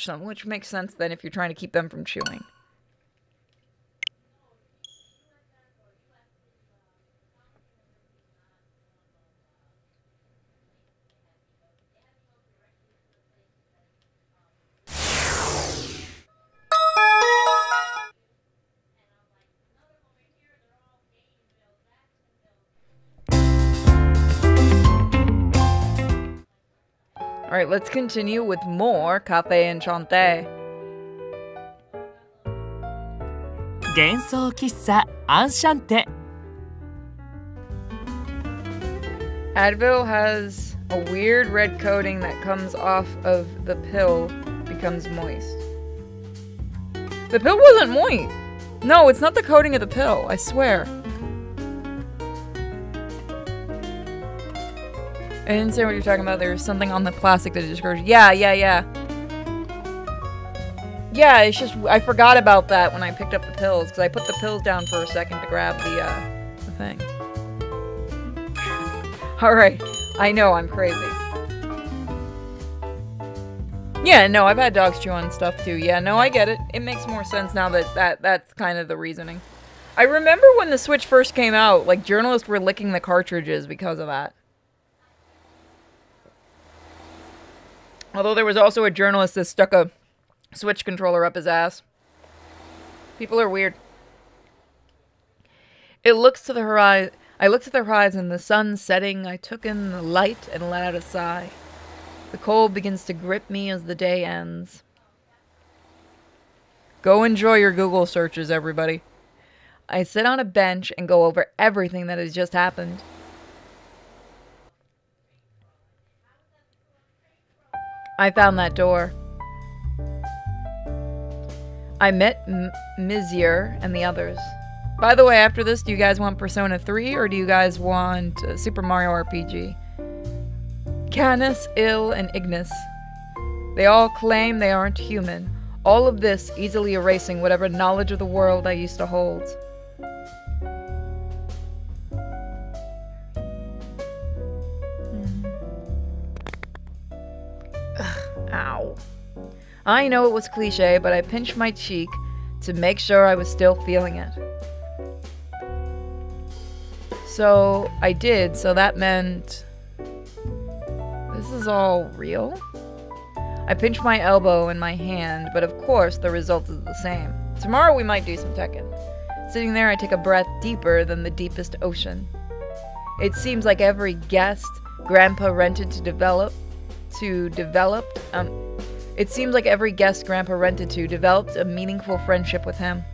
touch them, which makes sense then if you're trying to keep them from chewing. Alright, let's continue with more Café Enchanté. 幻想喫茶アンシャンテ. Advil has a weird red coating that comes off of the pill, becomes moist. The pill wasn't moist! No, it's not the coating of the pill, I swear. I didn't say what you're talking about. There was something on the plastic that discouraged. Yeah, it's just, I forgot about that when I picked up the pills, because I put the pills down for a second to grab the thing. Alright, I know, I'm crazy. Yeah, no, I've had dogs chew on stuff too. Yeah, no, I get it. It makes more sense now that that's kind of the reasoning. I remember when the Switch first came out, like, journalists were licking the cartridges because of that. Although there was also a journalist that stuck a Switch controller up his ass. People are weird. It looks to the horizon. I looked at the horizon, the sun setting. I took in the light and let out a sigh. The cold begins to grip me as the day ends. Go enjoy your Google searches, everybody. I sit on a bench and go over everything that has just happened. I found that door. I met Mizier and the others. By the way, after this, do you guys want Persona 3 or do you guys want Super Mario RPG? Canus, Il, and Ignis. They all claim they aren't human. All of this easily erasing whatever knowledge of the world I used to hold. Ow. I know it was cliche, but I pinched my cheek to make sure I was still feeling it. So, I did, so that meant... This is all real? I pinched my elbow and my hand, but of course the result is the same. Tomorrow we might do some Tekken. Sitting there, I take a breath deeper than the deepest ocean. It seems like every guest Grandpa rented to developed a meaningful friendship with him.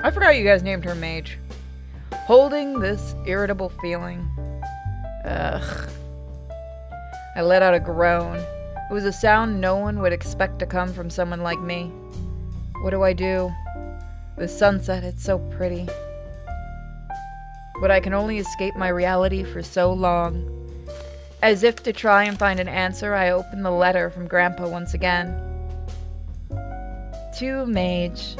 I forgot you guys named her Mage. Holding this irritable feeling. Ugh. I let out a groan. It was a sound no one would expect to come from someone like me. What do I do? The sunset, it's so pretty. But I can only escape my reality for so long. As if to try and find an answer, I opened the letter from Grandpa once again. To Mage.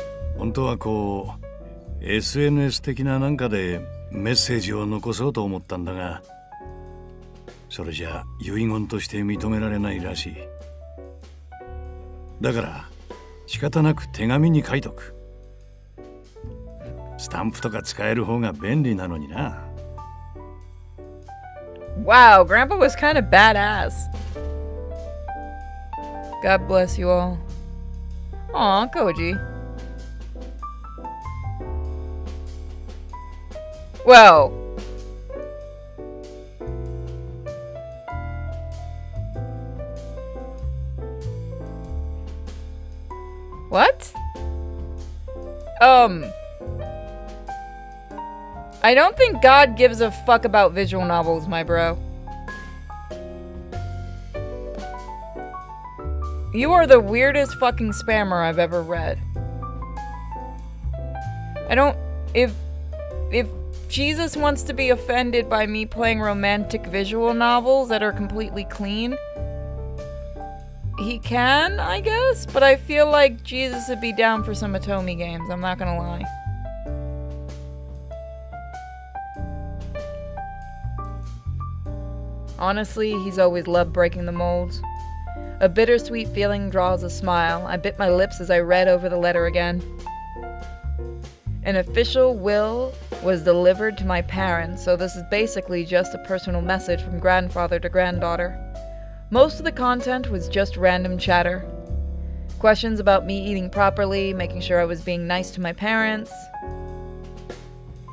Wow, Grandpa was kind of badass. God bless you all. Aw, Koji. Whoa. What? I don't think God gives a fuck about visual novels, my bro. You are the weirdest fucking spammer I've ever read. I don't... If Jesus wants to be offended by me playing romantic visual novels that are completely clean, he can, I guess? But I feel like Jesus would be down for some otome games, I'm not gonna lie. Honestly, he's always loved breaking the molds. A bittersweet feeling draws a smile. I bit my lips as I read over the letter again. An official will was delivered to my parents, so this is basically just a personal message from grandfather to granddaughter. Most of the content was just random chatter. Questions about me eating properly, making sure I was being nice to my parents.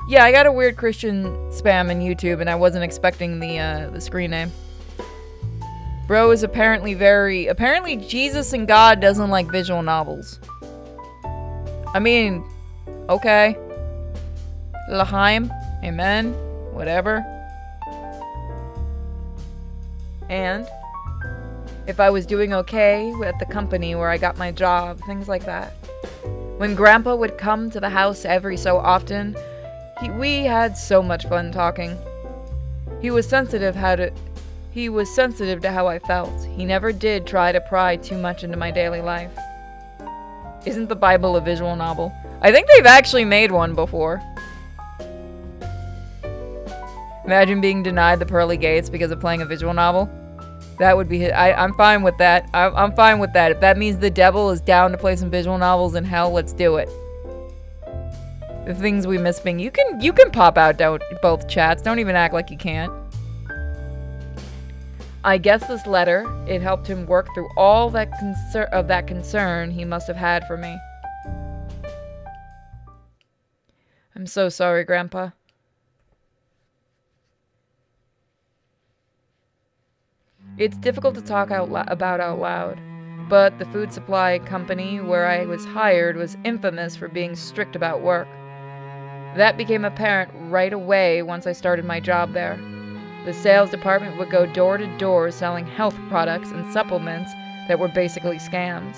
Yeah, I got a weird Christian spam in YouTube, and I wasn't expecting the screen name. Bro is apparently very... Apparently Jesus and God doesn't like visual novels. I mean, okay. Lahaim, amen, whatever. And if I was doing okay at the company where I got my job, things like that. When Grandpa would come to the house every so often, we had so much fun talking. He was sensitive to how I felt. He never did try to pry too much into my daily life. Isn't the Bible a visual novel? I think they've actually made one before. Imagine being denied the pearly gates because of playing a visual novel. That would be... I'm fine with that. I'm fine with that. If that means the devil is down to play some visual novels in hell, let's do it. The things we miss being... You can pop out both chats. Don't even act like you can't. I guess this letter, it helped him work through all that concern he must have had for me. I'm so sorry, Grandpa. It's difficult to talk out loud, but the food supply company where I was hired was infamous for being strict about work. That became apparent right away once I started my job there. The sales department would go door to door selling health products and supplements that were basically scams.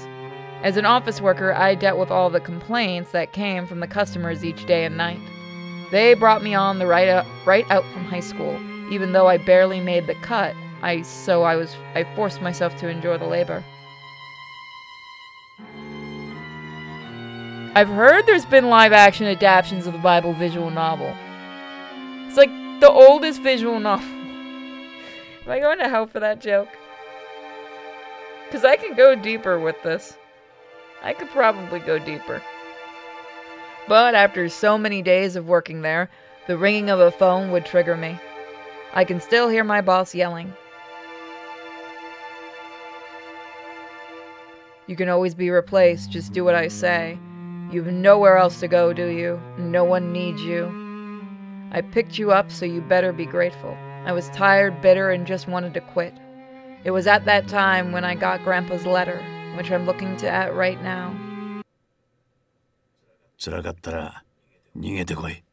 As an office worker, I dealt with all the complaints that came from the customers each day and night. They brought me on the right out from high school, even though I barely made the cut. I forced myself to endure the labor. I've heard there's been live-action adaptions of the Bible visual novel. It's like the oldest visual novel. Am I going to hell for that joke? Because I can go deeper with this. I could probably go deeper. But after so many days of working there, the ringing of a phone would trigger me. I can still hear my boss yelling. You can always be replaced, just do what I say. You've nowhere else to go, do you? No one needs you. I picked you up, so you better be grateful. I was tired, bitter, and just wanted to quit. It was at that time when I got Grandpa's letter, which I'm looking at right now. 辛かったら逃げてこい。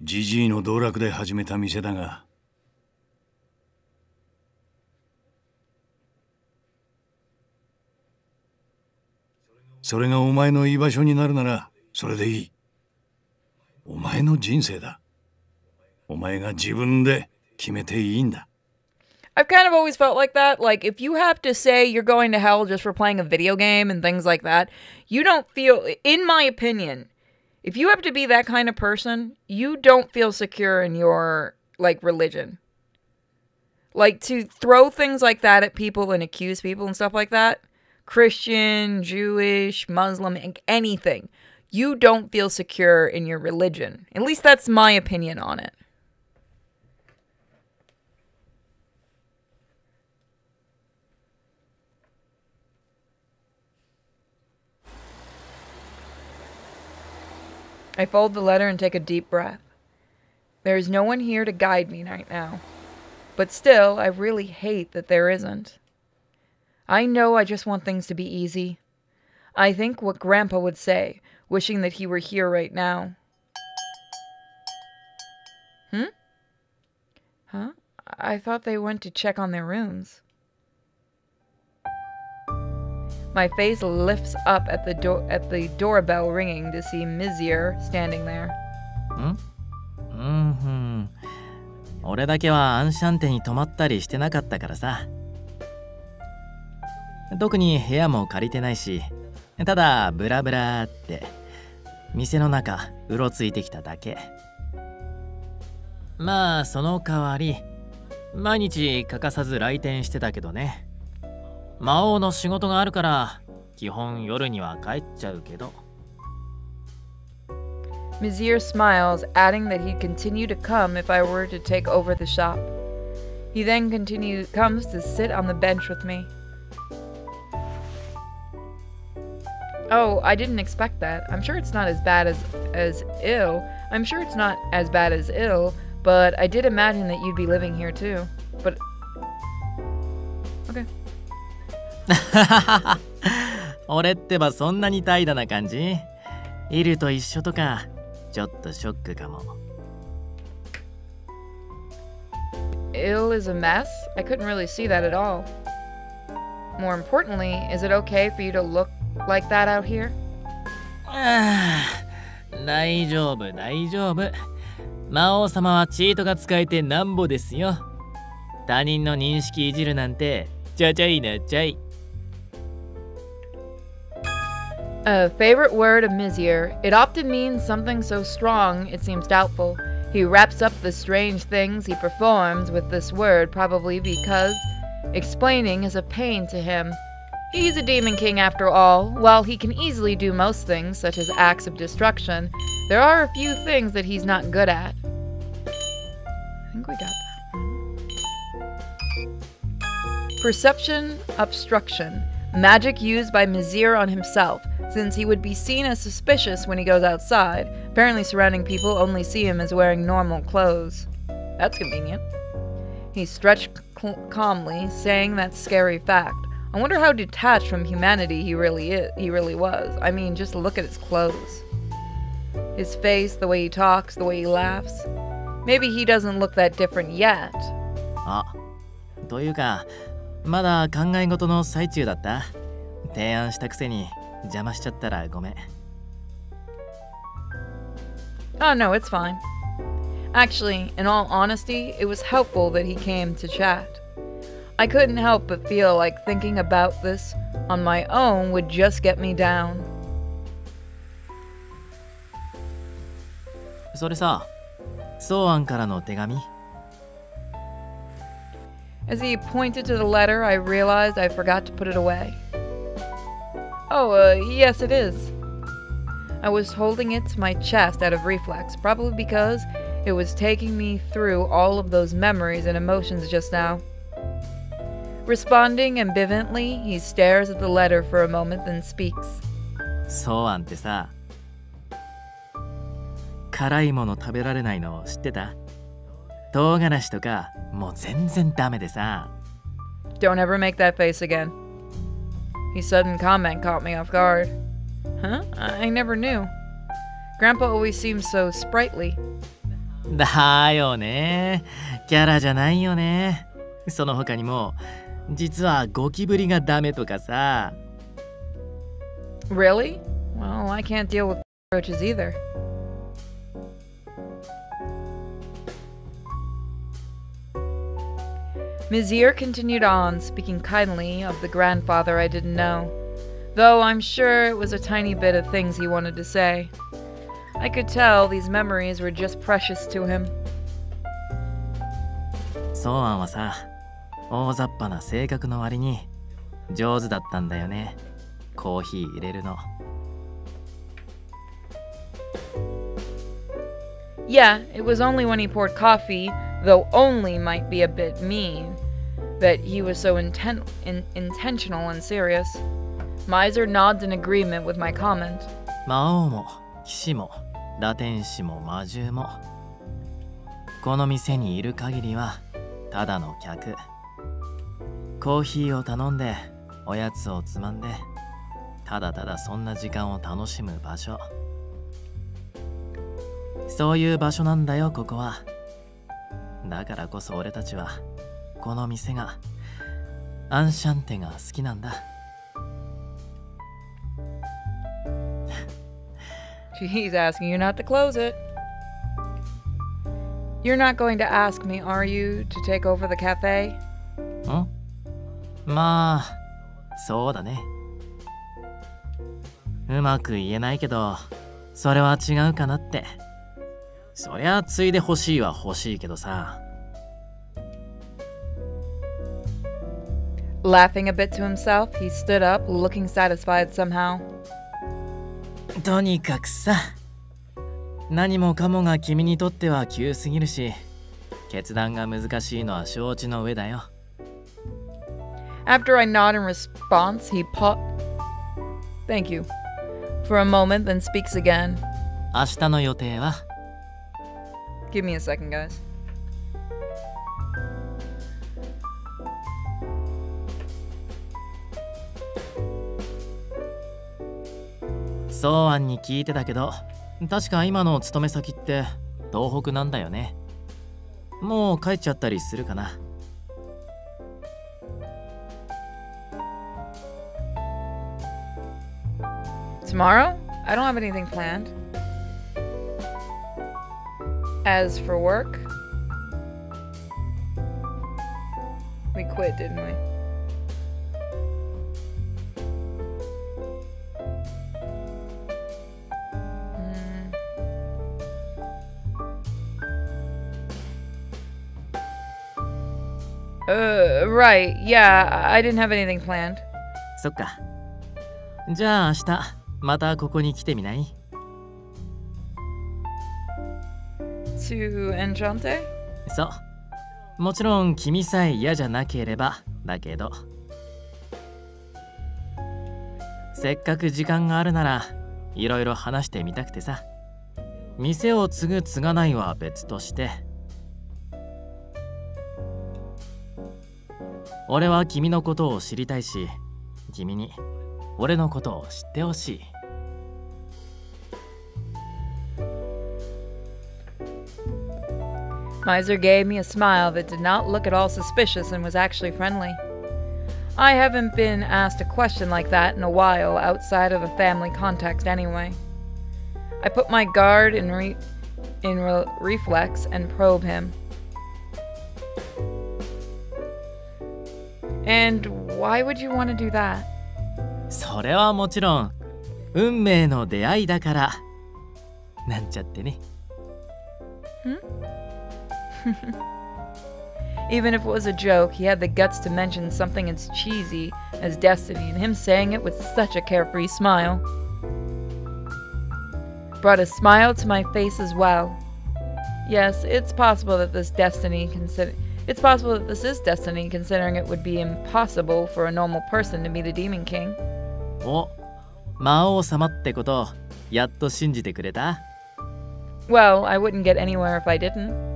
ジジイの道楽で始めた店だが、それがお前の居場所になるならそれでいい。お前の人生だ。お前が自分で決めていいんだ。 I've kind of always felt like that. Like, if you have to say you're going to hell just for playing a video game and things like that, you don't feel, in my opinion, if you have to be that kind of person, you don't feel secure in your, like, religion. Like, to throw things like that at people and accuse people and stuff like that, Christian, Jewish, Muslim, anything, you don't feel secure in your religion. At least that's my opinion on it. I fold the letter and take a deep breath. There is no one here to guide me right now. But still, I really hate that there isn't. I know I just want things to be easy. I think what Grandpa would say, wishing that he were here right now. Hmm? Huh? I thought they went to check on their rooms. My face lifts up at the doorbell ringing to see Mizier standing there. うん。俺だけはアンシャンテに泊まったりしてなかったからさ。特に部屋も借りてないし、ただブラブラって店の中うろついてきただけ。まあその代わり毎日欠かさず来店してたけどね。魔王の仕事があるから基本夜には帰っちゃうけど。Mizier smiles, adding that he'd continue to come if I were to take over the shop. He then comes to sit on the bench with me. Oh, I didn't expect that. I'm sure it's not as bad as Il. I'm sure it's not as bad as Il, but I did imagine that you'd be living here too. But okay. 俺ってばそんなに怠惰な感じ？イルと一緒とか。ちょっとショックかも。Il is a mess? I couldn't really see that at all. More importantly, is it okay for you to look like that out here? 大丈夫、大丈夫。魔王様はチートが使えてなんぼですよ。他人の認識いじるなんて、ちゃちゃいなちゃい。A favorite word of Mizier, it often means something so strong it seems doubtful. He wraps up the strange things he performs with this word, probably because explaining is a pain to him. He's a demon king after all. While he can easily do most things, such as acts of destruction, there are a few things that he's not good at. I think we got that. Perception obstruction. Magic used by Mizier on himself, since he would be seen as suspicious when he goes outside. Apparently surrounding people only see him as wearing normal clothes. That's convenient. He stretched calmly, saying that scary fact. I wonder how detached from humanity he really was. I mean, just look at his clothes. His face, the way he talks, the way he laughs. Maybe he doesn't look that different yet. あ、というか、まだ考え事の最中だった。提案したくせに邪魔しちゃったらごめん。Oh no, it's fine. Actually, in all honesty, it was helpful that he came to chat. I couldn't help but feel like thinking about this on my own would just get me down. それさ、ソーアンからの手紙。As he pointed to the letter, I realized I forgot to put it away. Oh, yes it is. I was holding it to my chest out of reflex, probably because it was taking me through all of those memories and emotions just now. Responding ambivalently, he stares at the letter for a moment, then speaks. ソアンってさ、辛いもの食べられないの知ってた？唐辛子とかもう全然ダメでさ。 Don't ever make that face again. His sudden comment caught me off guard. Huh? I never knew. Grandpa always seemed so sprightly. だよね。キャラじゃないよね。その他にも実はゴキブリがダメとかさ。 Really? Well, I can't deal with roaches either.Mizier continued on, speaking kindly of the grandfather I didn't know, though I'm sure it was a tiny bit of things he wanted to say. I could tell these memories were just precious to him. ソアンはさ、大雑把な性格の割に上手だったんだよね。コーヒー入れるの。Yeah, it was only when he poured coffee.Though only might be a bit mean, that he was so intentional and serious. Mizier nods in agreement with my comment. 魔王も騎士も堕天使も魔獣もこの店にいる限りはただの客。コーヒーを頼んでおやつをつまんでただただそんな時間を楽しむ場所。そういう場所なんだよここは。だからこそ俺たちはこの店がアンシャンテが好きなんだ。She's asking you not to close it. You're not going to ask me, are you, to take over the cafe? Huh? Ma, so da ne. うまく言えないけど、それは違うかなって。そりゃ継いで欲しいは欲しいけどさ。Laughing a bit to himself, he stood up, looking satisfied somehow. とにかくさ、何もかもが君にとっては急すぎるし、決断が難しいのは承知の上だよ。After I nod in response, he paused. Thank you. For a moment, then speaks again. 明日の予定は? Give me a second, guys. So, Ann, I heard, but確か今の勤め先って東北なんだよね。もう帰っちゃったりするかな。Tomorrow? I don't have anything planned. As for work, we quit, didn't we? Right, yeah, I didn't have anything planned. そっか。じゃあ明日。またここに来てみない To Enchanté? そう。もちろん君さえ嫌じゃなければだけど。せっかく時間があるならいろいろ話してみたくてさ。店を継ぐ継がないは別として。俺は君のことを知りたいし、君に。俺のことを知ってほしい。Mizier gave me a smile that did not look at all suspicious and was actually friendly. I haven't been asked a question like that in a while outside of a family context anyway. I put my guard in reflex and probe him. And why would you want to do that?それはもちろん運命の出会いだからなんちゃってね。Even if it was a joke, he had the guts to mention something as cheesy as destiny, and him saying it with such a carefree smile brought a smile to my face as well. Yes, it's possible that this is destiny, considering it would be impossible for a normal person to be the Demon King.お、魔王様ってこと、やっと信じてくれた? Well, I wouldn't get anywhere if I didn't.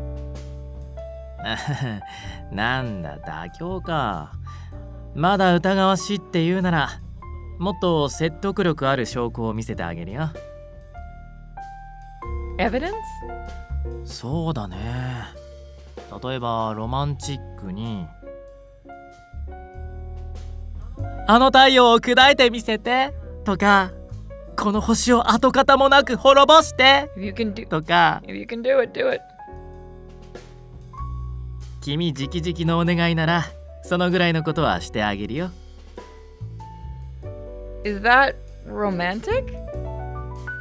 なんだ、妥協か。まだ疑わしいって言うなら、もっと説得力ある証拠を見せてあげるよ。Evidence? そうだね。例えば、ロマンチックに。あの太陽を砕いてみせてとか、この星を跡形もなく滅ぼしてとか、君直々のお願いなら、そのぐらいのことはしてあげるよ。Is that romantic?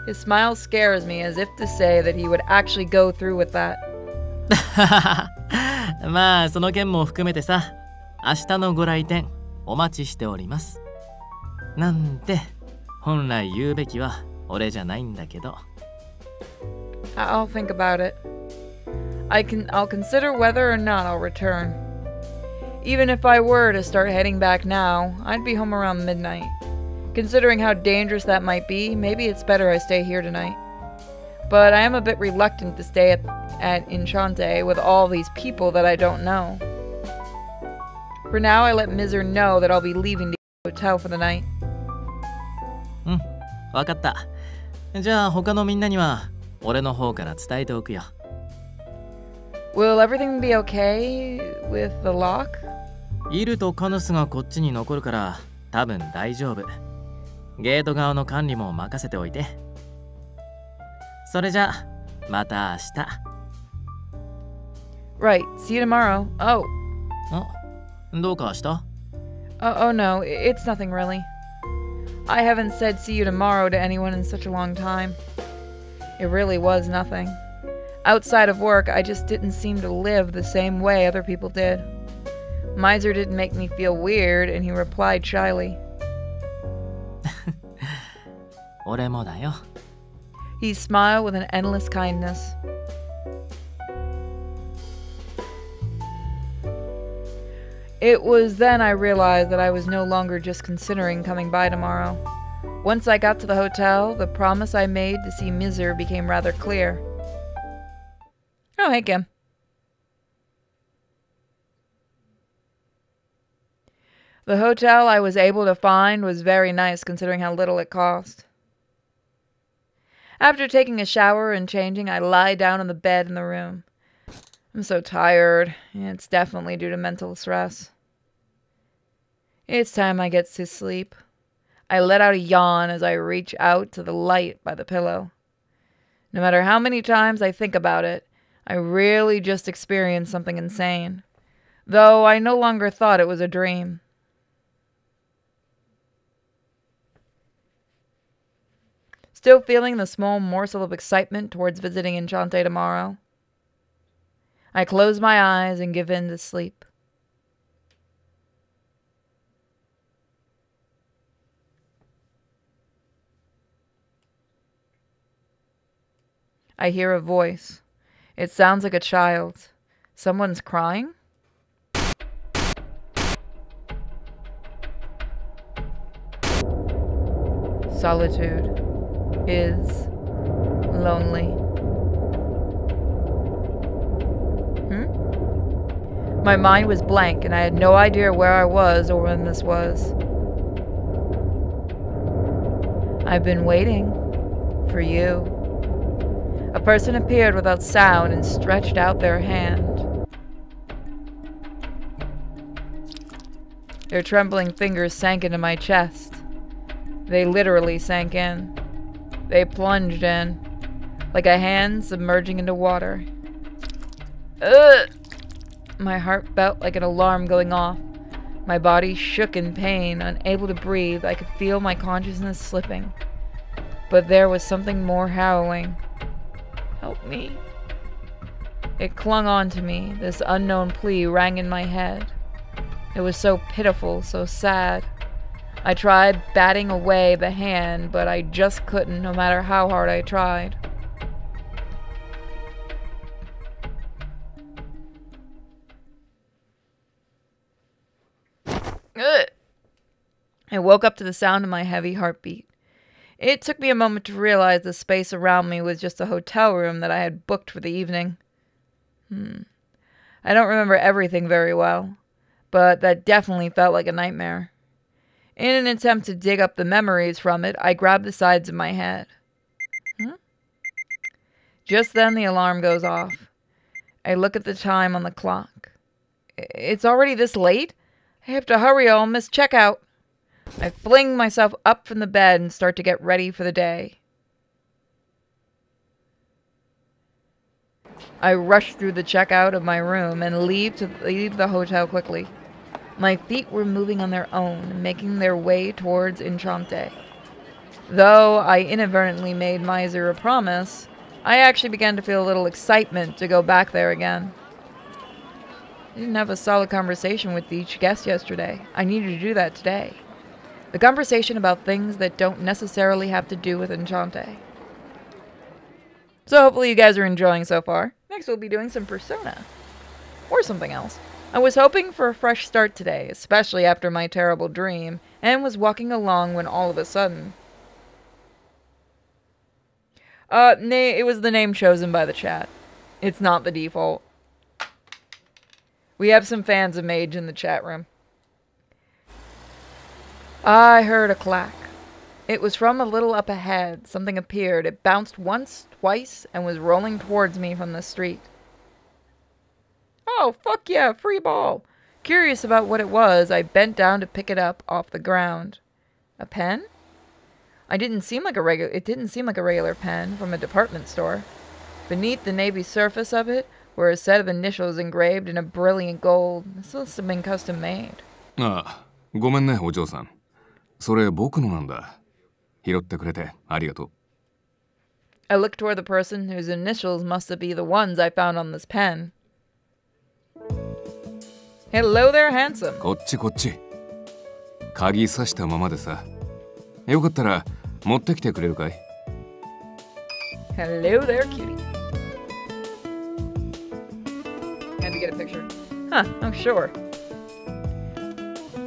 His smile scares me as if to say that he would actually go through with that. まあ、その件も含めてさ、明日のご来店。お待ちしております。なんて本来言うべきは俺じゃないんだけど。I'll think about it. I'll consider whether or not I'll return. Even if I were to start heading back now, I'd be home around midnight. Considering how dangerous that might be, maybe it's better I stay here tonight. But I am a bit reluctant to stay at Enchanté with all these people that I don't know.For now, I let Mizier know that I'll be leaving the hotel for the night. うん、わかった。じゃあ他のみんなには俺の方から伝えておくよ。Will everything be okay with the lock? イルとカヌスがこっちに残るから多分大丈夫。ゲート側の管理も任せておいて。それじゃ、また明日。Right, see you tomorrow. Oh. あ、どうかした? Oh, no, it's nothing really. I haven't said see you tomorrow to anyone in such a long time. It really was nothing. Outside of work, I just didn't seem to live the same way other people did. Mizier didn't make me feel weird, and he replied shyly. He smiled with an endless kindness. It was then I realized that I was no longer just considering coming by tomorrow. Once I got to the hotel, the promise I made to see Mizier became rather clear. Oh, hey, Kim. The hotel I was able to find was very nice considering how little it cost. After taking a shower and changing, I lie down on the bed in the room. I'm so tired. It's definitely due to mental stress. It's time I get to sleep. I let out a yawn as I reach out to the light by the pillow. No matter how many times I think about it, I really just experienced something insane. Though I no longer thought it was a dream. Still feeling the small morsel of excitement towards visiting Enchanté tomorrow. I close my eyes and give in to sleep. I hear a voice. It sounds like a child. Someone's crying? Solitude. Is lonely. My mind was blank and I had no idea where I was or when this was. I've been waiting for you. A person appeared without sound and stretched out their hand. Their trembling fingers sank into my chest. They literally sank in. They plunged in, like a hand submerging into water. Ugh! My heart felt like an alarm going off. My body shook in pain, unable to breathe. I could feel my consciousness slipping. But there was something more howling. Help me. It clung on to me. This unknown plea rang in my head. It was so pitiful, so sad. I tried batting away the hand, but I just couldn't, no matter how hard I tried. Ugh. I woke up to the sound of my heavy heartbeat. It took me a moment to realize the space around me was just a hotel room that I had booked for the evening. I don't remember everything very well, but that definitely felt like a nightmare. In an attempt to dig up the memories from it, I grab the sides of my head. Just then the alarm goes off. I look at the time on the clock. It's already this late? I have to hurry or I'll miss checkout. I fling myself up from the bed and start to get ready for the day. I rush through the checkout of my room and leave the hotel quickly. My feet were moving on their own, making their way towards Enchanté. Though I inadvertently made Mizier a promise, I actually began to feel a little excitement to go back there again. I didn't have a solid conversation with each guest yesterday. I needed to do that today. The conversation about things that don't necessarily have to do with Enchanté. So hopefully you guys are enjoying so far. Next we'll be doing some Persona. Or something else. I was hoping for a fresh start today, especially after my terrible dream, and was walking along when all of a sudden... it was the name chosen by the chat. It's not the default. We have some fans of Mage in the chat room. I heard a clack. It was from a little up ahead. Something appeared. It bounced once, twice, and was rolling towards me from the street. Oh, fuck yeah, free ball. Curious about what it was, I bent down to pick it up off the ground. A pen? It didn't seem like a regular pen from a department store. Beneath the navy surface of it were a set of initials engraved in a brilliant gold. This must have been custom made. Ah, ごめんね、お嬢さん。それ僕のなんだ。拾ってくれてありがとう。I looked toward the person whose initials must be the ones I found on this pen. Hello there, handsome. こっちこっち。鍵さしたままでさ。よかったら持ってきてくれるかい? Hello there, cutie. Had to get a picture. Huh, I'm sure.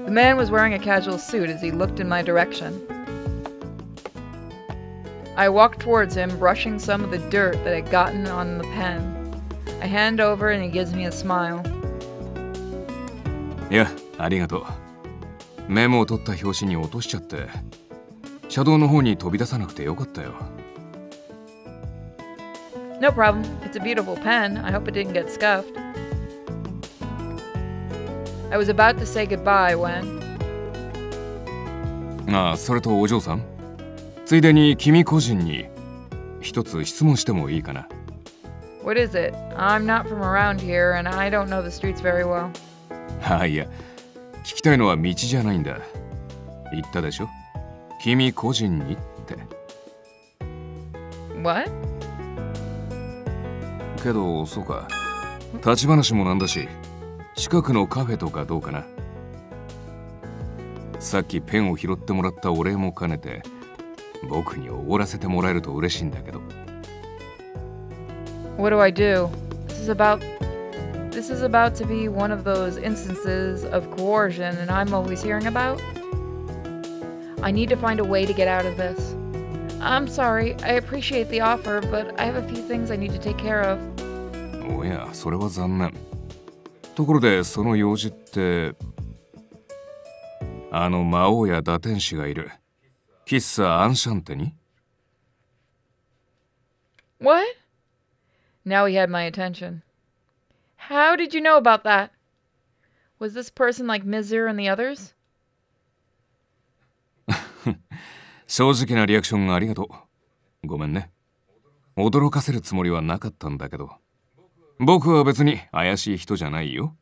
The man was wearing a casual suit as he looked in my direction. I walked towards him, brushing some of the dirt that had gotten on the pen. I hand over and he gives me a smile. Yeah, ありがとう。メモを取った表紙に落としちゃって。車道の方に飛び出さなくてよかったよ。No problem. It's a beautiful pen. I hope it didn't get scuffed. I was about to say goodbye when... ああ、それとお嬢さん。ついでに君個人に一つ質問してもいいかな? What is it? I'm not from around here and I don't know the streets very well. ああ、いや。聞きたいのは道じゃないんだ。言ったでしょ?君個人にって。What? けど、そうか。立ち話もなんだし、近くのカフェとかどうかな。さっきペンを拾ってもらったお礼も兼ねて、僕におごらせてもらえると嬉しいんだけど。What do I do? This is about to be one of those instances of coercion and I'm always hearing about?I need to find a way to get out of this. I'm sorry, I appreciate the offer, but I have a few things I need to take care of. おや、それは残念。ところで、その用事って、あの魔王や堕天使がいる喫茶アンシャンテに? What? Now he had my attention. How did you know about that? Was this person like Mizier and the others?正直なリアクションありがとう。ごめんね。驚かせるつもりはなかったんだけど。僕は別に怪しい人じゃないよ。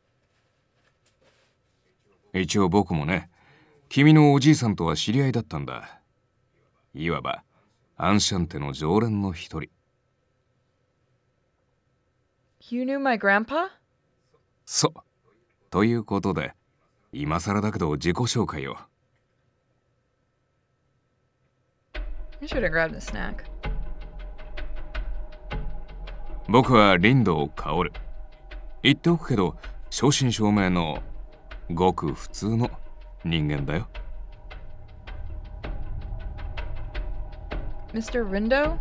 一応僕もね、君のおじいさんとは知り合いだったんだ。いわば、アンシャンテの常連の一人。You knew my grandpa? そう。ということで、今更だけど自己紹介を。I should have grabbed a snack. 僕はリンド・カオル。言っておくけど、正真正銘のごく普通の人間だよ。Mr. Rindo?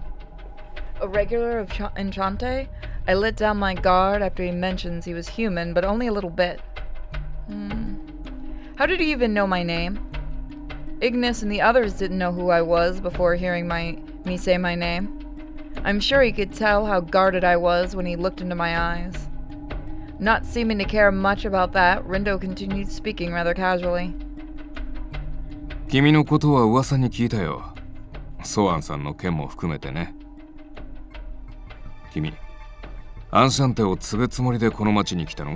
A regular of Enchante? I let down my guard after he mentions he was human, but only a little bit. How did he even know my name?Ignis and the others didn't know who I was before hearing me say my name. I'm sure he could tell how guarded I was when he looked into my eyes. Not seeming to care much about that, Rindo continued speaking rather casually. 君のことは噂に聞いたよ。ソアンさんの件も含めてね。君、アンシャンテを継ぐつもりでこの町に来たの?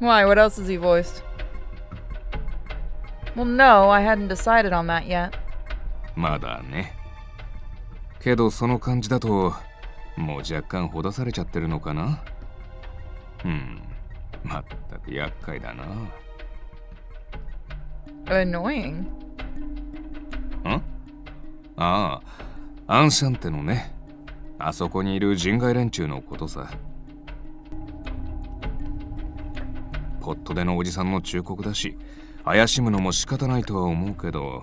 Why, what else is he voiced?Well, no, I hadn't decided on that yet. まだね。けどその感じだと、もう若干ほだされちゃってるのかな? まったく厄介だな。Annoying. ん? ああ、アンシャンテのね。あそこにいる人外連中のことさ。ポットでのおじさんの忠告だし。怪しむのも仕方ないとは思うけど、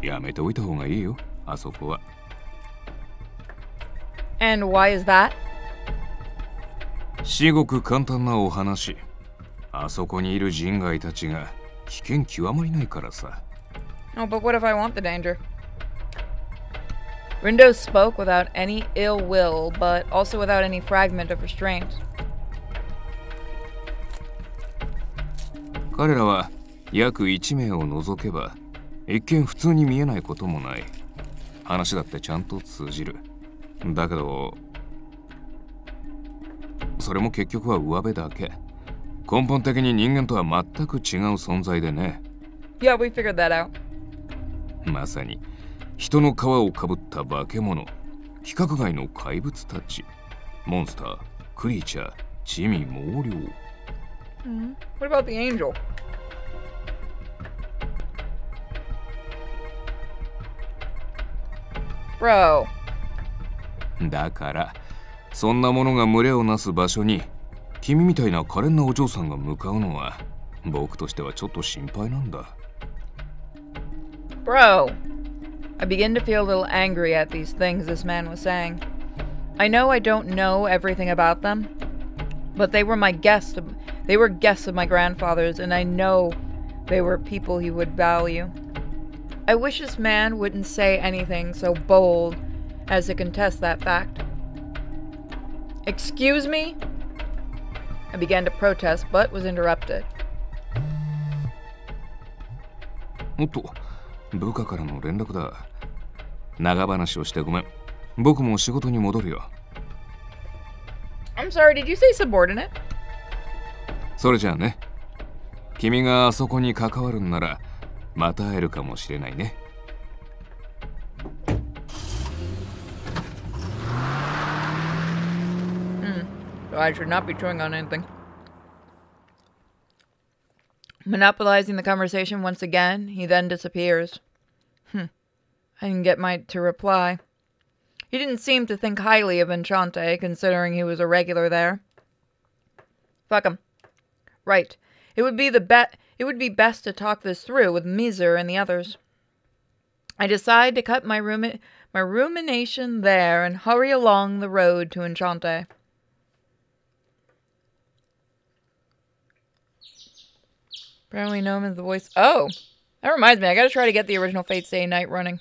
やめておいた方がいいよ、あそこは。And why is that? 至極簡単なお話。あそこにいる人外たちが危険極まりないからさ。Oh, but what if I want the danger? Rindo spoke without any ill will, but also without any fragment of restraint.彼らは約1名を除けば一見普通に見えないこともない。話だってちゃんと通じる。だけどそれも結局は上辺だけ。根本的に人間とは全く違う存在でね。Yeah, we figured that out. まさに人の皮をかぶった化け物、規格外の怪物たち、モンスター、クリーチャー、地味猛量。Mm-hmm. What about the angel?Bro. だからそんなものが群れをなす場所に君みたいな可憐なお嬢さんが向かうのは僕としてはちょっと心配なんだ。 Bro, I begin to feel a little angry at these things this man was saying. I know I don't know everything about them, but they were my guests. They were guests of my grandfather's, and I know they were people he would value.I wish this man wouldn't say anything so bold as to contest that fact. Excuse me? I began to protest, but was interrupted. おっと、部下からの連絡だ。長話をしてごめん。僕も仕事に戻るよ。I'm sorry, did you say subordinate? それじゃあね。君があそこに関わるんなら。また会えるかもしれないね。So I should not be chewing on anything. Monopolizing the conversation once again, he then disappears. I didn't get my to reply. He didn't seem to think highly of Enchante, considering he was a regular there. Fuck him. Right. It would be the bet.It would be best to talk this through with Mizier and the others. I decide to cut my rumination there and hurry along the road to Enchante. Apparently known as the voice. Oh, that reminds me. I gotta try to get the original Fate Stay Night running.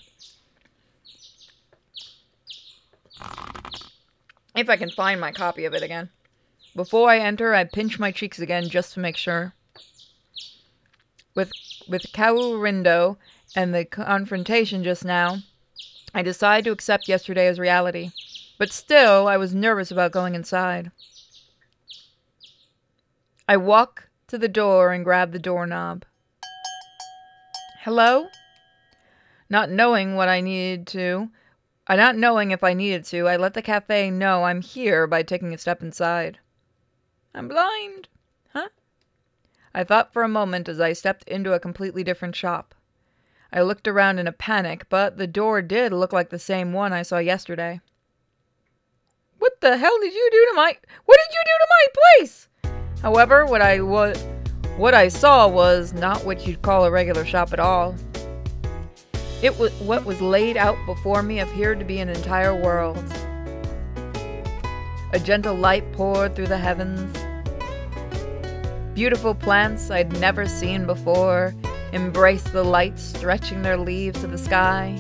If I can find my copy of it again. Before I enter, I pinch my cheeks again just to make sure.With Rindo and the confrontation just now, I decided to accept yesterday as reality. But still, I was nervous about going inside. I walk to the door and grab the doorknob. Hello? Not knowing if I needed to, I let the cafe know I'm here by taking a step inside. I'm blind.I thought for a moment as I stepped into a completely different shop. I looked around in a panic, but the door did look like the same one I saw yesterday. What the hell did you do to my... What did you do to my place? However, what I saw was not what you'd call a regular shop at all. What was laid out before me appeared to be an entire world. A gentle light poured through the heavens.Beautiful plants I'd never seen before embraced the light, stretching their leaves to the sky.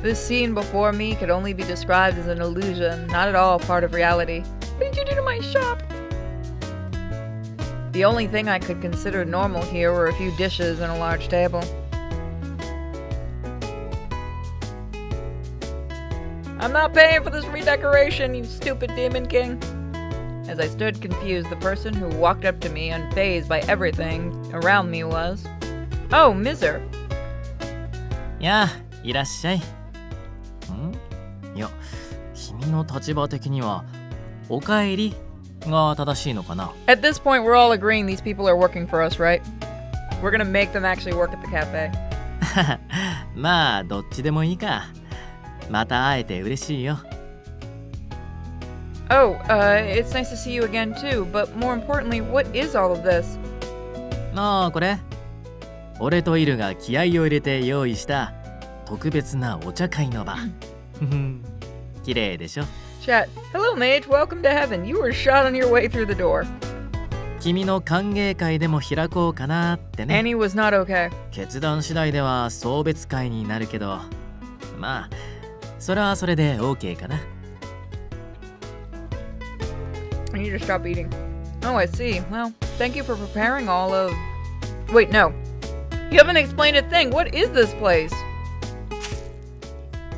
This scene before me could only be described as an illusion, not at all part of reality. What did you do to my shop? The only thing I could consider normal here were a few dishes and a large table. I'm not paying for this redecoration, you stupid demon king.As I stood confused, the person who walked up to me, unfazed by everything around me, was... Oh, Mizier! Yeah, いらっしゃい。ん？いや、君の立場的には、おかえりが正しいのかな。At this point, we're all agreeing these people are working for us, right? We're gonna make them actually work at the cafe. まあ、どっちでもいいか。また会えて嬉しいよ。Oh, it's nice to see you again too, but more importantly, what is all of this? ああ、これ。俺とイルが気合を入れて用意した特別なお茶会の場。綺麗でしょ。Chat. Hello, mate. Welcome to heaven. You were shot on your way through the door. 君の歓迎会でも開こうかなってね。Annie was not okay. 決断次第では送別会になるけど、まあそれはそれで OK かな。I need to stop eating. Oh, I see. Well, thank you for preparing all of Wait, no. You haven't explained a thing. What is this place?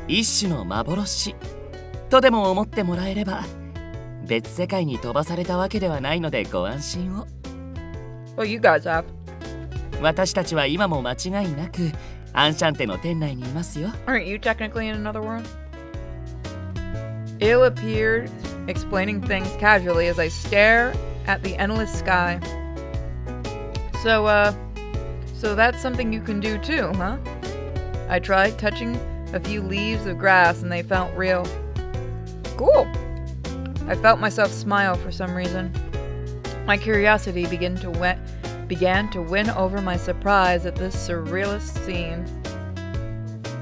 一種の幻とでも思ってもらえれば、別世界に飛ばされたわけではないのでご安心を。Well, you guys have. 私たちは今も間違いなくアンシャンテの店内にいますよ。Aren't you technically in another world? Il appeared, explaining things casually as I stare at the endless sky. So that's something you can do too, huh? I tried touching a few leaves of grass and they felt real. Cool. I felt myself smile for some reason. My curiosity began to win over my surprise at this surrealist scene.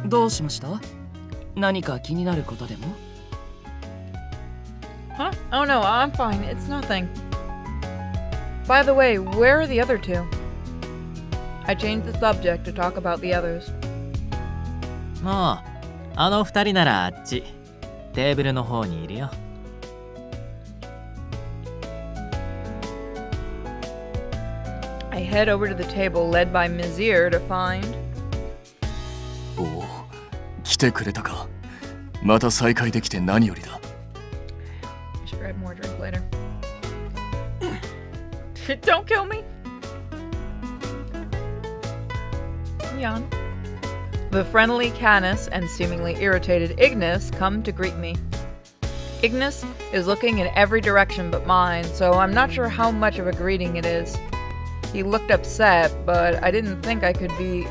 どうしました?何か気になることでも? Huh? Oh no, I'm fine. It's nothing. By the way, where are the other two? I changed the subject to talk about the others. もう、あの二人ならあっち、テーブルの方にいるよ。I head over to the table led by Mizier to find. おお、来てくれたか。また再会できて何よりだ。I should grab more drink later. Don't kill me. Yawn. The friendly Canus and seemingly irritated Ignis come to greet me. Ignis is looking in every direction but mine, so I'm not sure how much of a greeting it is. He looked upset, but I didn't think I could be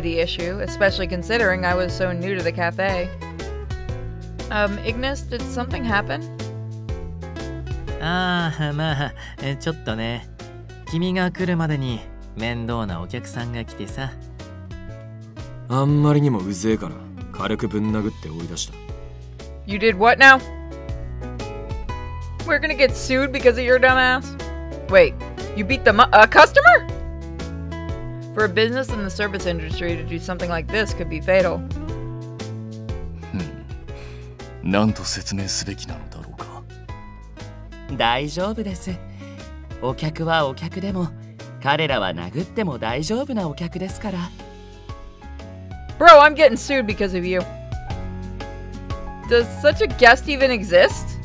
the issue, especially considering I was so new to the cafe. Ignis, did something happen? まあ、ちょっとね。君が来るまでに面倒なお客さんが来てさ。あんまりにもうぜえから軽くぶん殴って追い出した。You did what now? We're gonna get sued because of your dumbass? Wait, you beat the customer? For a business in the service industry to do something like this could be fatal. なんと説明すべきなのだろうか。大丈夫です。お客はお客でも彼らは殴っても大丈夫なお客ですから。Bro, I'm getting sued because of you. Does such a guest even exist?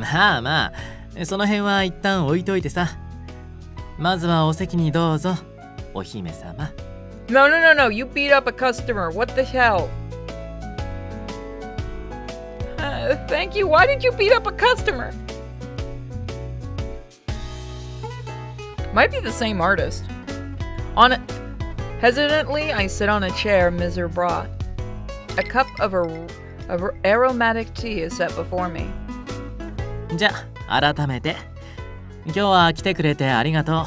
まあまあ、その辺は一旦置いといてさ。まずはお席にどうぞ、お姫様。No, no, no, no. You beat up a customer. What the hell? Thank you. Why did you beat up a customer? Might be the same artist. Hesitantly, I sit on a chair Mizier brought. A cup of aromatic tea is set before me. じゃあ、改めて。今日は来てくれてありがとう。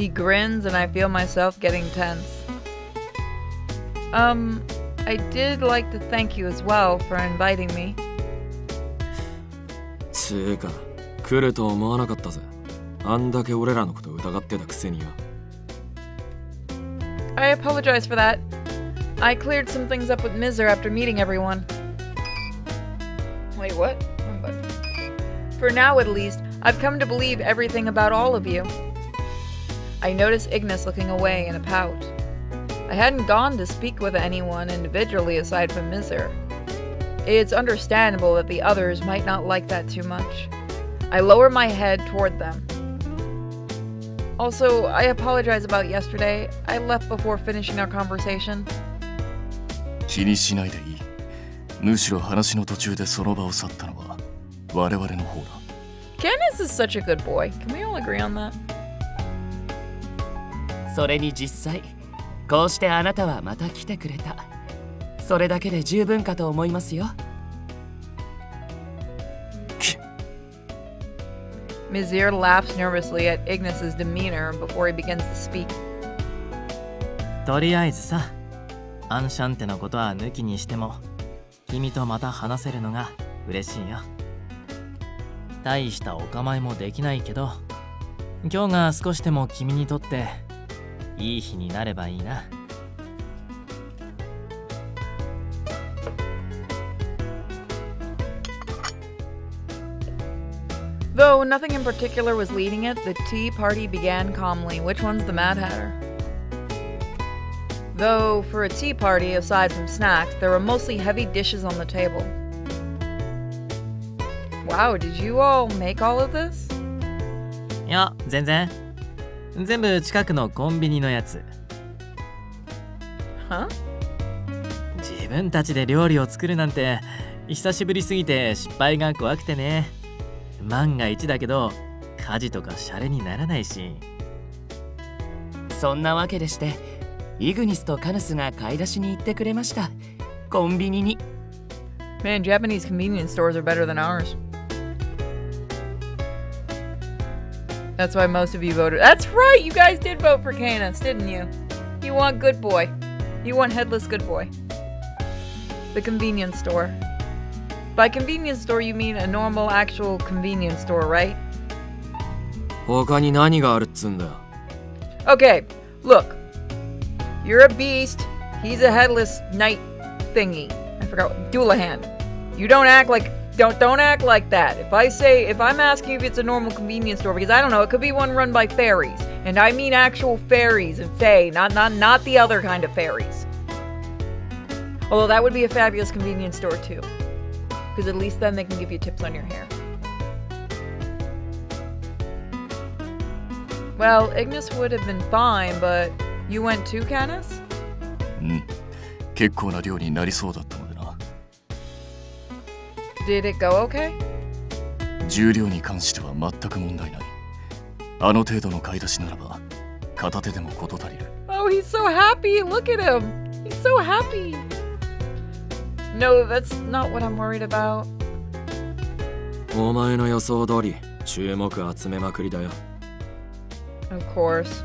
He grins and I feel myself getting tense. I did like to thank you as well for inviting me. つうか、来ると思わなかったぜ。あんだけ俺らのこと疑ってたくせによ。I apologize for that. I cleared some things up with Mizier after meeting everyone. Wait, what? For now, at least, I've come to believe everything about all of you. I notice Ignis looking away in a pout. I hadn't gone to speak with anyone individually aside from Mizier. It's understandable that the others might not like that too much. I lower my head toward them. Also, I apologize about yesterday. I left before finishing our conversation. 気にしないでいい。むしろ話の途中でその場を去ったのは我々の方だ。Canus is such a good boy. Can we all agree on that? それに実際、こうしてあなたはまた来てくれた。それだけで十分かと思いますよ。Mizier laughs nervously at Ignis's demeanor before he begins to speak. とりあえずさ、アンシャンテのことは抜きにしても、君とまた話せるのが嬉しいよ。大したお構いもできないけど、今日が少しでも君にとっていい日になればいいな。Though nothing in particular was leading it, the tea party began calmly. Which one's the Mad Hatter? Though, for a tea party, aside from snacks, there were mostly heavy dishes on the table. Wow, did you all make all of this? いや、全然。全部近くのコンビニのやつ。は？自分たちで料理を作るなんて久しぶりすぎて失敗が怖くてね。万が一だけど家事とかシャレにならないし。そんなわけでして、イグニスとカヌスが買い出しに行ってくれました。コンビニに。Man, Japanese convenience stores are better than ours.That's why most of you voted. That's right! You guys did vote for Canus, didn't you? You want good boy. You want headless good boy. The convenience store. By convenience store, you mean a normal, actual convenience store, right? Okay, look. You're a beast. He's a headless knight thingy. I forgot. Dullahan. You don't act like... Don't act like that. If I'm asking if it's a normal convenience store, because I don't know, it could be one run by fairies. And I mean actual fairies and fae, not the other kind of fairies. Although that would be a fabulous convenience store too. Because at least then they can give you tips on your hair. Well, Ignis would have been fine, but you went too, Canus? Hmm. 結構な量になりそうだったのでな。Did it go okay? 重量に関しては全く問題ない。あの程度の買い出しならば片手でも事足りる。Oh, he's so happy! Look at him! He's so happy! No, that's not what I'm worried about. お前の予想通り注目集めまくりだよ。Of course.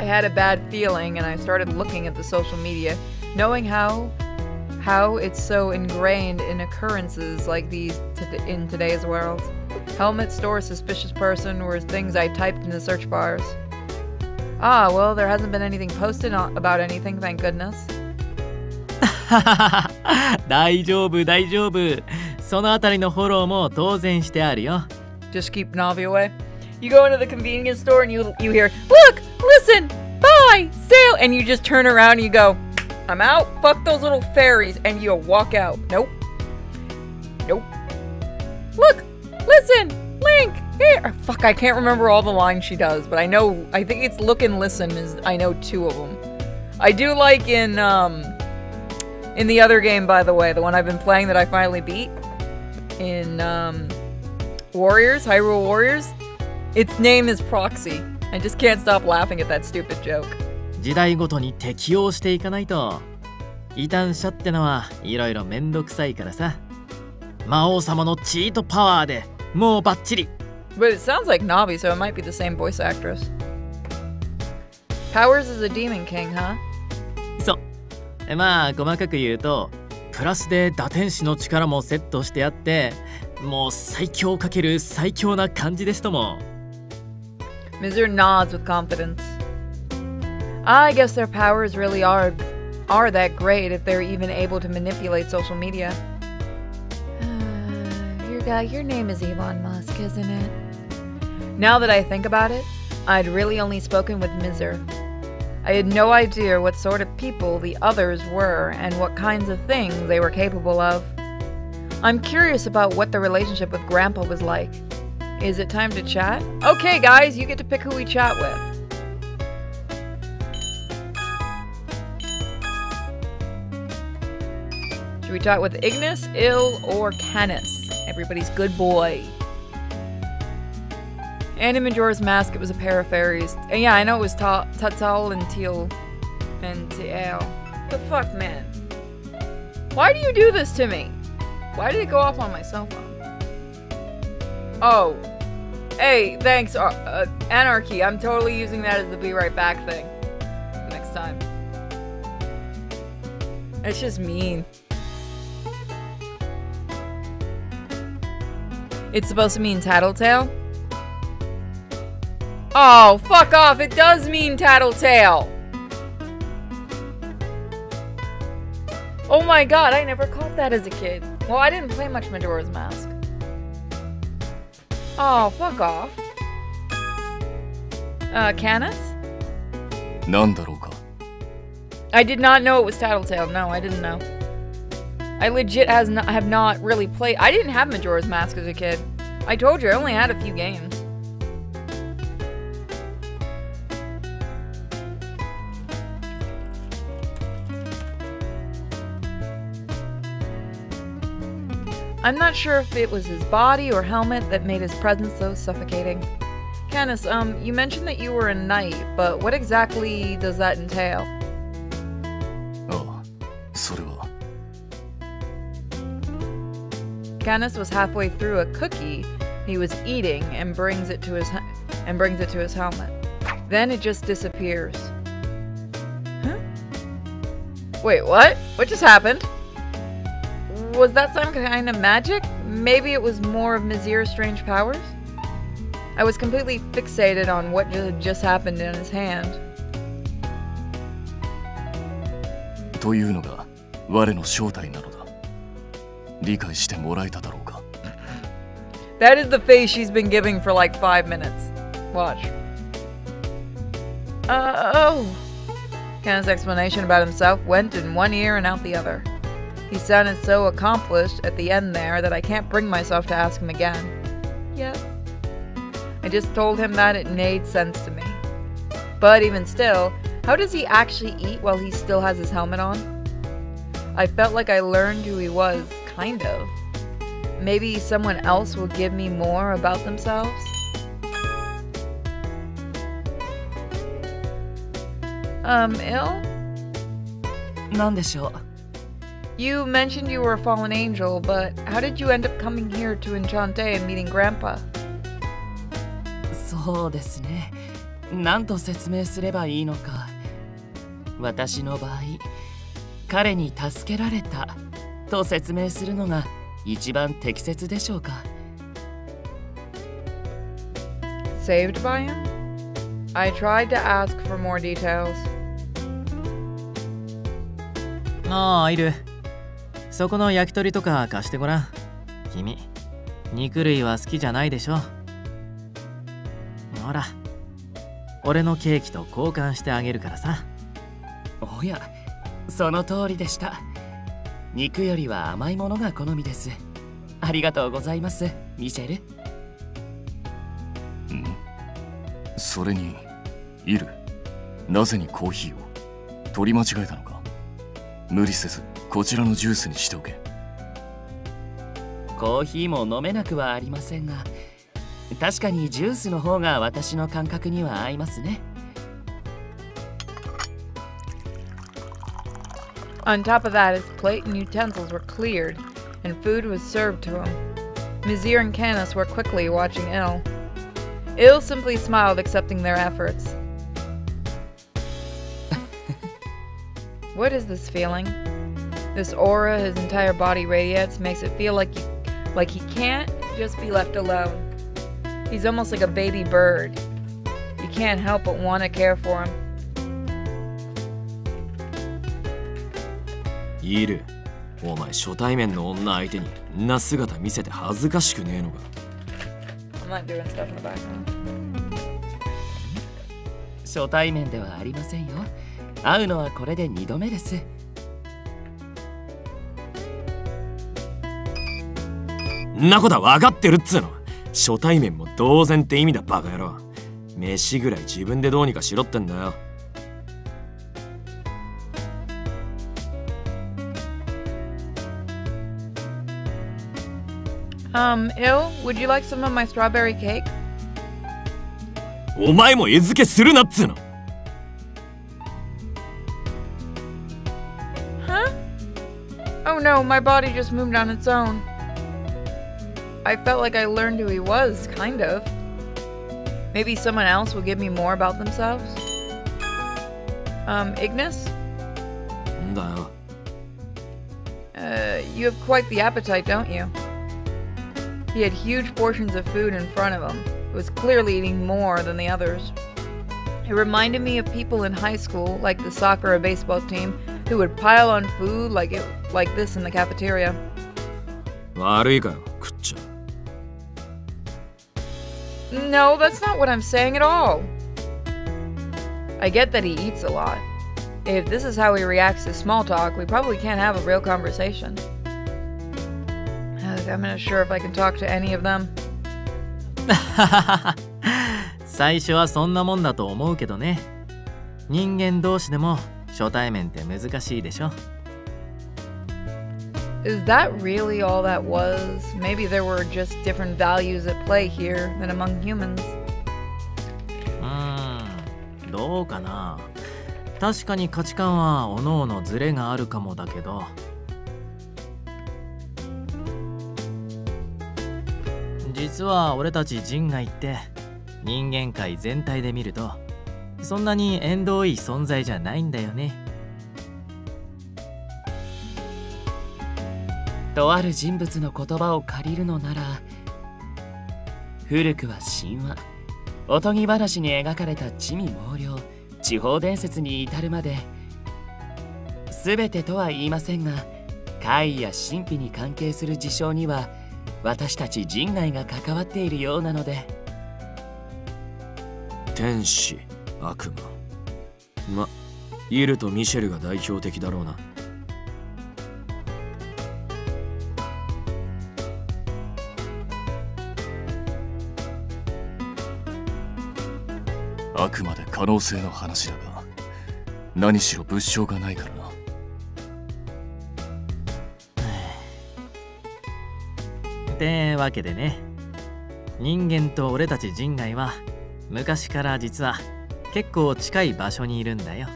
I had a bad feeling and I started looking at the social media, knowing how it's so ingrained in occurrences like these in today's world. Helmet store, suspicious person were things I typed in the search bars. Ah, well, there hasn't been anything posted about anything, thank goodness. 大丈夫、大丈夫。そのあたりのフォローも当然してあるよ。Just keep Navi away. You go into the convenience store and you hear, look, listen, buy, sale, and you just turn around and you go, I'm out. Fuck those little fairies. And you'll walk out. Nope. Nope. Look. Listen. Link. Here. Fuck, I can't remember all the lines she does, but I know, I think it's look and listen is, I know two of them. I do like in the other game, by the way, the one I've been playing that I finally beat in, Warriors, Hyrule Warriors. Its name is Proxy. I just can't stop laughing at that stupid joke.時代ごとに適応していかないと異端者ってのはいろいろめんどくさいからさ魔王様のチートパワーでもうバッチリ But it sounds like Navi, so it might be the same voice actress. Powers is a demon king, huh? そうまあ細かく言うとプラスで打天使の力もセットしてあってもう最強かける最強な感じですとも Mizier nods with confidence.I guess their powers really are that great if they're even able to manipulate social media. Your guy, your name is Elon Musk, isn't it? Now that I think about it, I'd really only spoken with Mizier. I had no idea what sort of people the others were and what kinds of things they were capable of. I'm curious about what the relationship with Grandpa was like. Is it time to chat? Okay, guys, you get to pick who we chat with.Should we talk with Ignis, Il, or Canus? Everybody's good boy. And in Majora's Mask, it was a pair of fairies. And yeah, I know it was Tatal and Teal and Tiel. The fuck, man? Why do you do this to me? Why did it go off on my cell phone? Oh. Hey, thanks, Anarchy. I'm totally using that as the be right back thing. For next time. It's just mean.It's supposed to mean tattletale? Oh, fuck off! It does mean tattletale! Oh my god, I never caught that as a kid. Well, I didn't play much Majora's Mask. Oh, fuck off. Canus? なんだろうか? I did not know it was Tattletale. No, I didn't know. I legit have not really played. I didn't have Majora's Mask as a kid. I told you, I only had a few games. I'm not sure if it was his body or helmet that made his presence so suffocating. Canus, you mentioned that you were a knight, but what exactly does that entail? Oh, sorry. Canus was halfway through a cookie he was eating and brings it to his helmet. Then it just disappears. Huh? Wait, what? What just happened? Was that some kind of magic? Maybe it was more of Mizier's strange powers? I was completely fixated on what had just happened in his hand. というのが我の正体なのだ。理解してもらえただろうか? That is the face she's been giving for like 5 minutes. Watch. Oh. Canus' explanation about himself went in one ear and out the other. He sounded so accomplished at the end there that I can't bring myself to ask him again. Yes. I just told him that it made sense to me. But even still, how does he actually eat while he still has his helmet on? I felt like I learned who he was, kind of. Maybe someone else will give me more about themselves? Il? なんでしょう? You mentioned you were a fallen angel, but how did you end up coming here to Enchanté and meeting Grandpa? そうですね。何と説明すればいいのか。私の場合、彼に助けられたと説明するのが一番適切でしょうか。Saved by him? I tried to ask for more details. ああ、いる。そこの焼き鳥とか貸してごらん。君、肉類は好きじゃないでしょ。ほら、俺のケーキと交換してあげるからさ。おや、その通りでした。肉よりは甘いものが好みです。ありがとうございます、ミシェル。ん?それに、イル、なぜにコーヒーを取り間違えたのか。無理せず。こちらのジュースにしておけ。コーヒーも飲めなくはありませんが、確かにジュースの方が私の感覚には合いますね。On top of that, his plate and utensils were cleared, and food was served to him. Mizier and Canus were quickly watching Il. Il simply smiled, accepting their efforts. What is this feeling? This aura his entire body radiates makes it feel like he can't just be left alone. He's almost like a baby bird. You can't help but want to care for him. Il, お前初対面の女相手にんな姿見せて恥ずかしくねえのか? I'm not doing stuff in the background. 初対面ではありませんよ。会うのはこれで2度目です。なこだ分かってるっつうの。初対面も同然って意味だバカ野郎。飯ぐらい自分でどうにかしろってんだよ。Il, would you like some of my strawberry cake? お前も餌付けするなっつうの。Huh? Oh no, my body just moved on its own. I felt like I learned who he was, kind of. Maybe someone else will give me more about themselves. Ignis? No. You have quite the appetite, don't you? He had huge portions of food in front of him. He was clearly eating more than the others. It reminded me of people in high school, like the soccer or baseball team, who would pile on food like this in the cafeteria. 悪いかよ、食っちゃう。No, that's not what I'm saying at all. I get that he eats a lot. If this is how he reacts to small talk, we probably can't have a real conversation. I'm not sure if I can talk to any of them. 最初はそんなもんだと思うけどね。人間同士でも初対面って難しいでしょ。 Is that really all that was? Maybe there were just different values at play here than among humans. どうかな。確かに価値観は各々ズレがあるかもだけど。実は俺たち人外って人間界全体で見るとそんなに縁遠い存在じゃないんだよね。とある人物の言葉を借りるのなら、古くは神話、おとぎ話に描かれた地味猛量、地方伝説に至るまで、全てとは言いませんが、怪異や神秘に関係する事象には私たち人外が関わっているようなので。天使、悪魔、イルとミシェルが代表的だろうな。あくまで可能性の話だが、何しろ物証がないからな。ってわけでね、人間と俺たち人外は昔から実は結構近い場所にいるんだよ。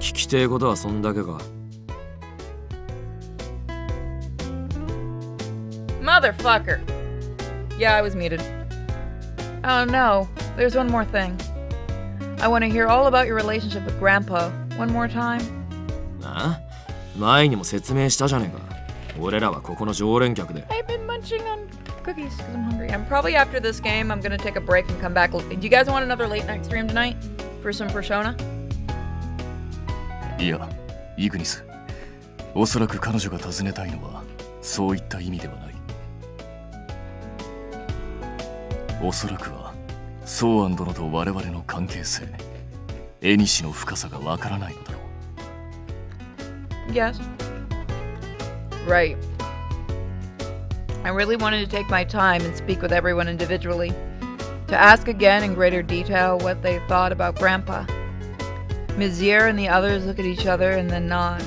聞きてえことはそんだけか。Motherfucker! Yeah, I was muted. Oh no, there's one more thing. I want to hear all about your relationship with Grandpa one more time. ああ、前にも説明したじゃねえか。俺らはここの常連客で。I've been munching on cookies because I'm hungry. And probably after this game, I'm gonna take a break and come back. Do you guys want another late night stream tonight for some Persona? いや、イグニス。おそらく彼女が尋ねたいのは、そういった意味ではない。おそらくは、ソーアン殿と我々の関係性、エニシの深さがわからないのだろう。Yes. Right. I really wanted to take my time and speak with everyone individually, to ask again in greater detail what they thought about Grandpa. Mizier and the others look at each other and then nod.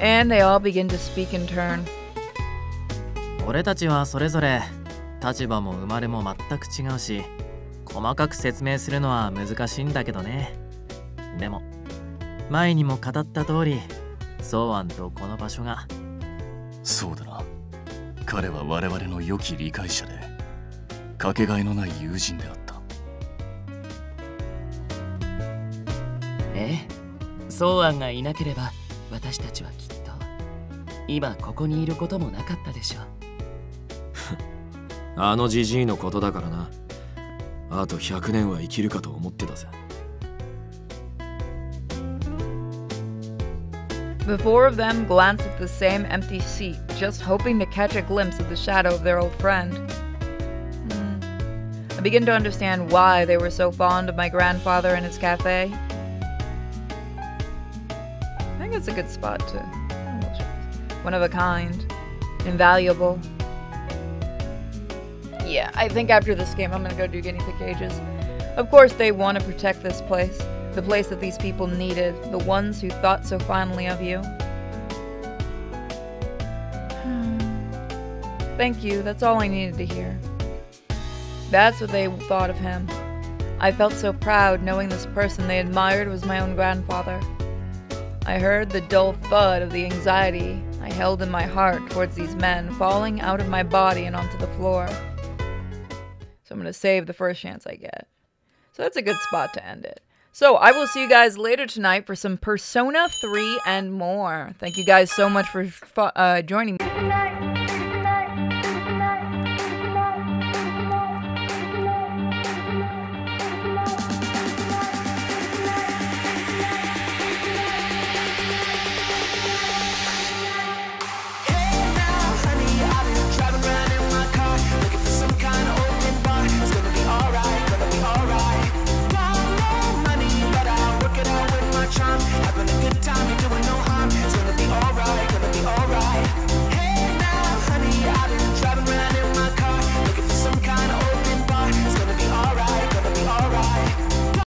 And they all begin to speak in turn. 俺たちはそれぞれ立場も生まれも全く違うし、細かく説明するのは難しいんだけどね。でも前にも語った通り、ソーアンとこの場所が。そうだな。彼は我々の良き理解者で、かけがえのない友人であった。ソーアンがいなければ私たちはきっと今ここにいることもなかったでしょう。あのジジイのことだからな。あと100年は生きるかと思ってたぜ。The four of them glance at the same empty seat, just hoping to catch a glimpse of the shadow of their old friend. I begin to understand why they were so fond of my grandfather and his cafe. It's a good spot to... One of a kind. Invaluable. Yeah, I think after this game I'm gonna go do guinea pig cages. Of course they want to protect this place. The place that these people needed. The ones who thought so fondly of you. Thank you, that's all I needed to hear. That's what they thought of him. I felt so proud knowing this person they admired was my own grandfather. I heard the dull thud of the anxiety I held in my heart towards these men falling out of my body and onto the floor. So I'm going to save the first chance I get. So that's a good spot to end it. So I will see you guys later tonight for some Persona 3 and more. Thank you guys so much for joining me.